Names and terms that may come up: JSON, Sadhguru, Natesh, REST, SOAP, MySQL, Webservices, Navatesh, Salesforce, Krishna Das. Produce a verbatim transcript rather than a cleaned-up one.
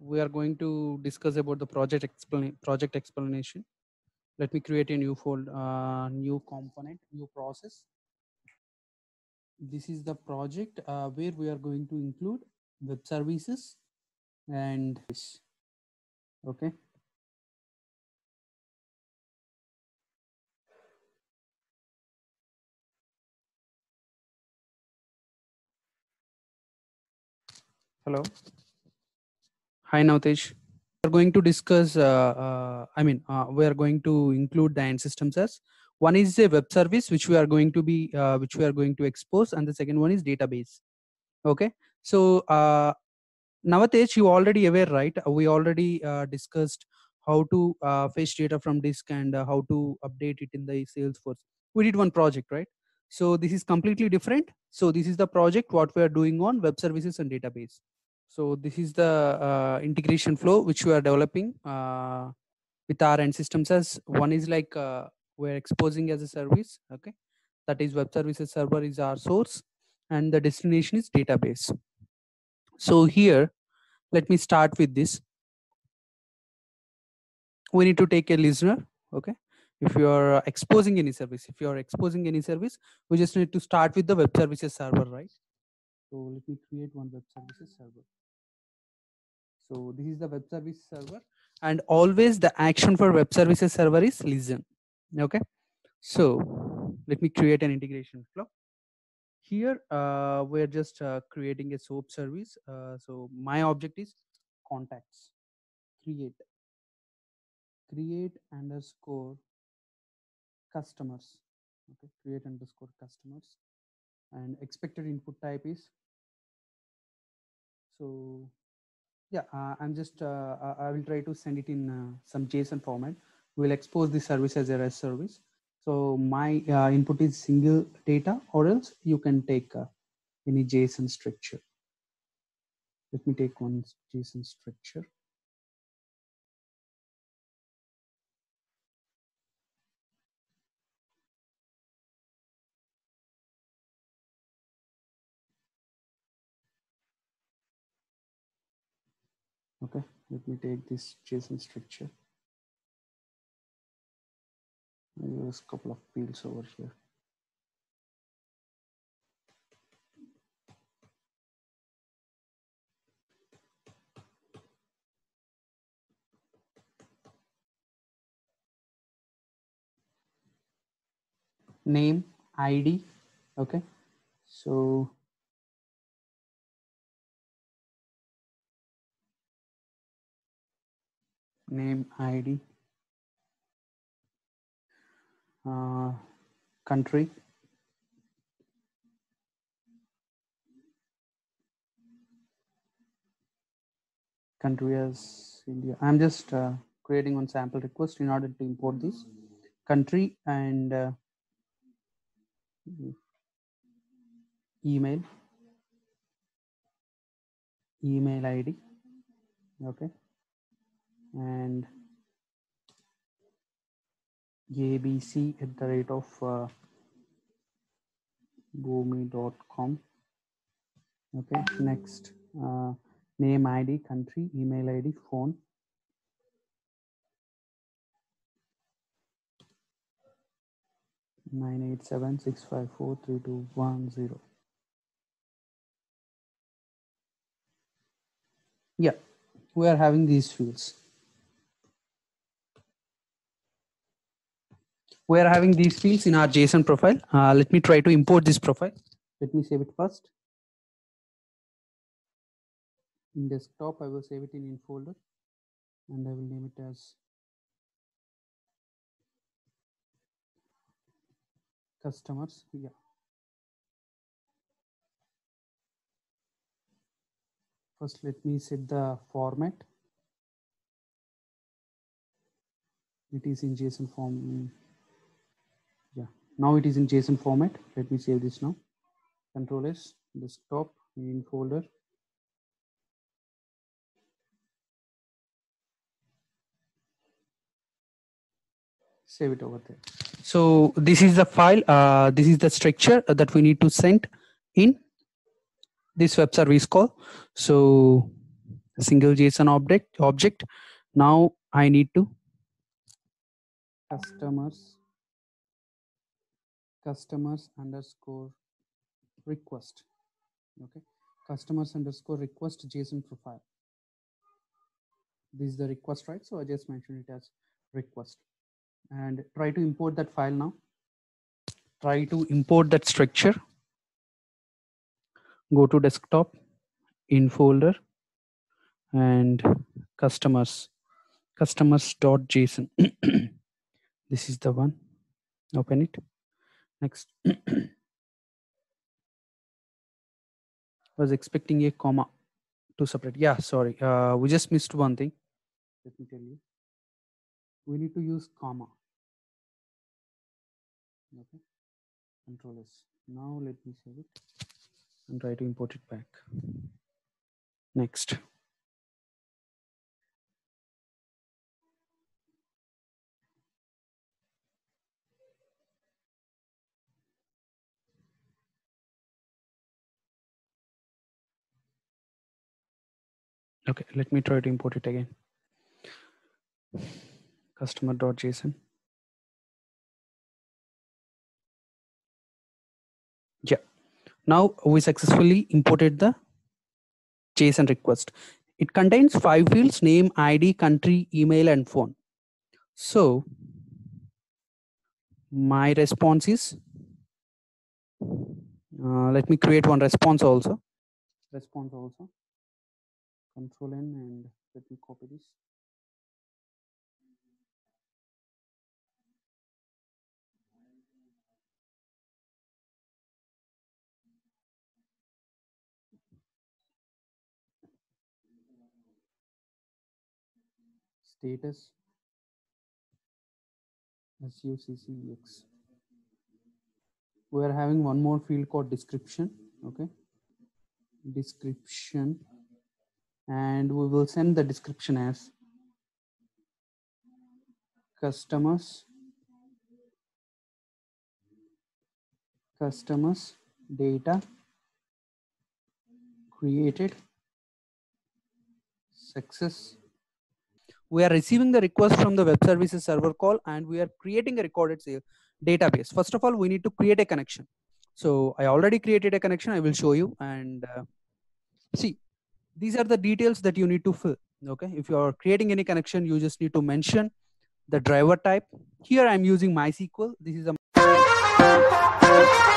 We are going to discuss about the project explanation. Project explanation. Let me create a new fold, uh, new component, new process. This is the project uh, where we are going to include web services and this. Okay. Hello. Hi, Natesh. We're going to discuss, uh, uh, I mean, uh, we are going to include the end systems as one is a web service, which we are going to be, uh, which we are going to expose. And the second one is database. Okay. So uh, Navatesh, you already aware, right? We already uh, discussed how to uh, fetch data from disk and uh, how to update it in the Salesforce. We did one project, right? So this is completely different. So this is the project, what we are doing on web services and database. So this is the uh, integration flow which we are developing uh, with our end systems as one is like uh, we're exposing as a service. Okay, that is web services server is our source and the destination is database. So here, let me start with this. We need to take a listener. Okay, if you are exposing any service, if you are exposing any service, we just need to start with the web services server, right? So let me create one web services server. So this is the web service server, and always the action for web services server is listen. Okay. So let me create an integration flow. Here uh, we're just uh, creating a SOAP service. Uh, so my object is contacts. Create. Create underscore customers. Okay. Create underscore customers. And expected input type is, so yeah, uh, I'm just, uh, I will try to send it in uh, some JSON format. We'll expose the service as a REST service. So my uh, input is single data, or else you can take uh, any JSON structure. Let me take one JSON structure. Okay, let me take this JSON structure. I'll use a couple of fields over here. Name, I D, okay, so name, I D, uh, country, country as India. I'm just uh, creating one sample request in order to import this country and uh, email, email I D. Okay. And abc at the rate of uh, gomi dot com. Okay, next uh, name, I D, country, email I D, phone. nine eight seven six five four three two one zero. Yeah, we are having these fields. We are having these fields in our JSON profile. Uh, let me try to import this profile. Let me save it first. In desktop, I will save it in in folder, and I will name it as customers. Yeah. First, let me set the format. It is in JSON form. Yeah, now it is in JSON format. Let me save this now. Control S, desktop, in folder. Save it over there. So this is the file, uh, this is the structure that we need to send in this web service call. So single JSON object object. Now I need to customers, customers underscore request. Okay. Customers underscore request JSON profile. This is the request, right? So I just mentioned it as request, and try to import that file now. Try to import that structure. Go to desktop, in folder, and customers, customers.json. This is the one. Open it. Next. Was expecting a comma to separate. Yeah, sorry. Uh, we just missed one thing. Let me tell you. We need to use comma. Okay. Control S. Now let me save it and try to import it back. Next. Okay, let me try to import it again. Customer.json. Yeah, now we successfully imported the JSON request. It contains five fields: name, I D, country, email, and phone. So my response is, uh, let me create one response also. Response also. Control N, and let me copy this. Status S U C C X. We are having one more field called description. Okay, description. And we will send the description as customers, customers data created success. We are receiving the request from the web services server call, and we are creating a recorded sale database. First of all, we need to create a connection. So I already created a connection. I will show you and uh, see. These are the details that you need to fill. Okay, if you are creating any connection, you just need to mention the driver type. Here I'm using MySQL. This is a